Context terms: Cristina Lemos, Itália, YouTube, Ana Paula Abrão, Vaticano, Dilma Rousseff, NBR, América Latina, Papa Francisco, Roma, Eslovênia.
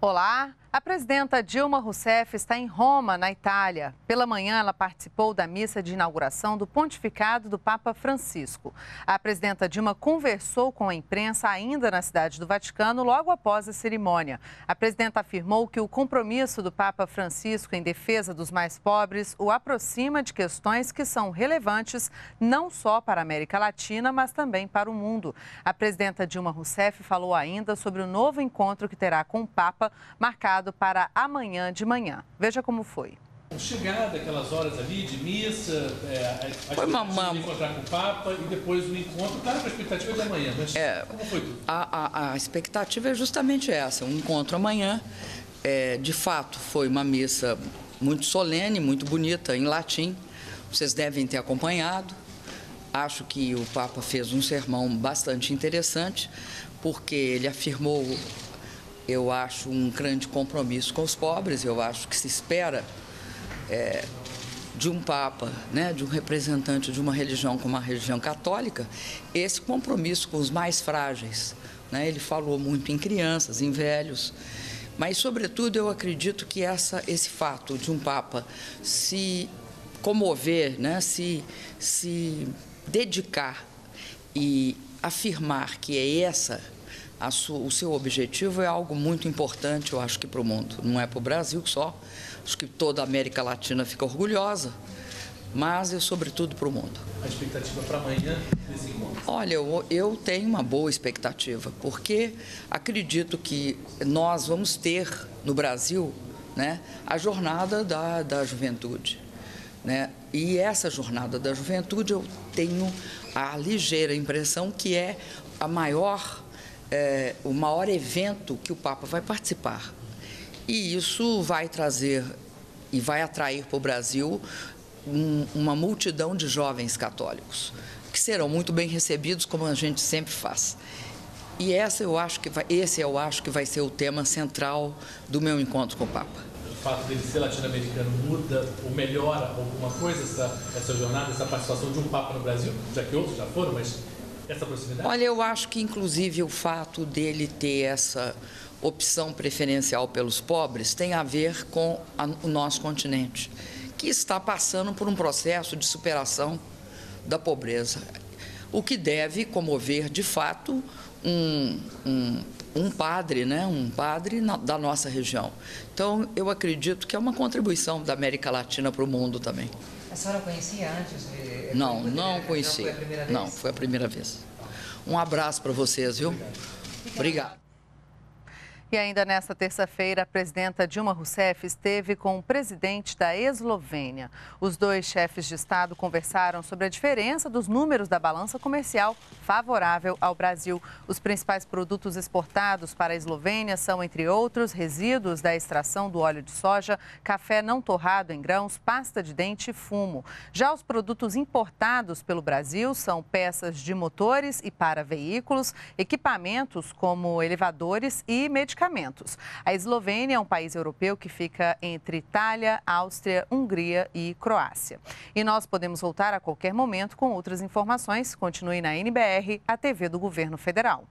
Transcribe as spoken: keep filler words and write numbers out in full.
Olá, a presidenta Dilma Rousseff está em Roma, na Itália. Pela manhã, ela participou da missa de inauguração do pontificado do Papa Francisco. A presidenta Dilma conversou com a imprensa ainda na cidade do Vaticano logo após a cerimônia. A presidenta afirmou que o compromisso do Papa Francisco em defesa dos mais pobres o aproxima de questões que são relevantes não só para a América Latina, mas também para o mundo. A presidenta Dilma Rousseff falou ainda sobre o novo encontro que terá com o Papa, marcado para amanhã de manhã. Veja como foi. Chegada aquelas horas ali de missa, é, a foi uma, uma... de encontrar com o Papa e depois o encontro, claro, a expectativa é de amanhã, mas é, como foi tudo? A, a, a expectativa é justamente essa, um encontro amanhã. É, de fato, foi uma missa muito solene, muito bonita, em latim. Vocês devem ter acompanhado. Acho que o Papa fez um sermão bastante interessante, porque ele afirmou... Eu acho um grande compromisso com os pobres, eu acho que se espera é, de um Papa, né, de um representante de uma religião como a religião católica, esse compromisso com os mais frágeis. Né? Ele falou muito em crianças, em velhos, mas, sobretudo, eu acredito que essa, esse fato de um Papa se comover, né, se, se dedicar e afirmar que é essa... A sua, o seu objetivo é algo muito importante, eu acho que para o mundo, não é para o Brasil só, acho que toda a América Latina fica orgulhosa, mas é sobretudo para o mundo. A expectativa para amanhã desse encontro? Olha, eu, eu tenho uma boa expectativa, porque acredito que nós vamos ter no Brasil, né, a jornada da, da juventude. Né? E essa jornada da juventude, eu tenho a ligeira impressão que é a maior... É, o maior evento que o Papa vai participar. E isso vai trazer e vai atrair para o Brasil um, uma multidão de jovens católicos, que serão muito bem recebidos, como a gente sempre faz. E essa eu acho que vai, esse eu acho que vai ser o tema central do meu encontro com o Papa. O fato dele ser latino-americano muda ou melhora alguma coisa essa, essa jornada, essa participação de um Papa no Brasil, já que outros já foram, mas... Essa proximidade? Olha, eu acho que, inclusive, o fato dele ter essa opção preferencial pelos pobres tem a ver com a, o nosso continente, que está passando por um processo de superação da pobreza, o que deve comover, de fato, um, um, um padre, né? um padre na, da nossa região. Então, eu acredito que é uma contribuição da América Latina para o mundo também. A senhora conhecia antes? De... Não, não conhecia. Não, foi a primeira vez? Não, foi a primeira vez. Um abraço para vocês, viu? Obrigado. Obrigado. E ainda nesta terça-feira, a presidenta Dilma Rousseff esteve com o presidente da Eslovênia. Os dois chefes de Estado conversaram sobre a diferença dos números da balança comercial favorável ao Brasil. Os principais produtos exportados para a Eslovênia são, entre outros, resíduos da extração do óleo de soja, café não torrado em grãos, pasta de dente e fumo. Já os produtos importados pelo Brasil são peças de motores e para veículos, equipamentos como elevadores e medicamentos. A Eslovênia é um país europeu que fica entre Itália, Áustria, Hungria e Croácia. E nós podemos voltar a qualquer momento com outras informações. Continue na N B R, a T V do Governo Federal.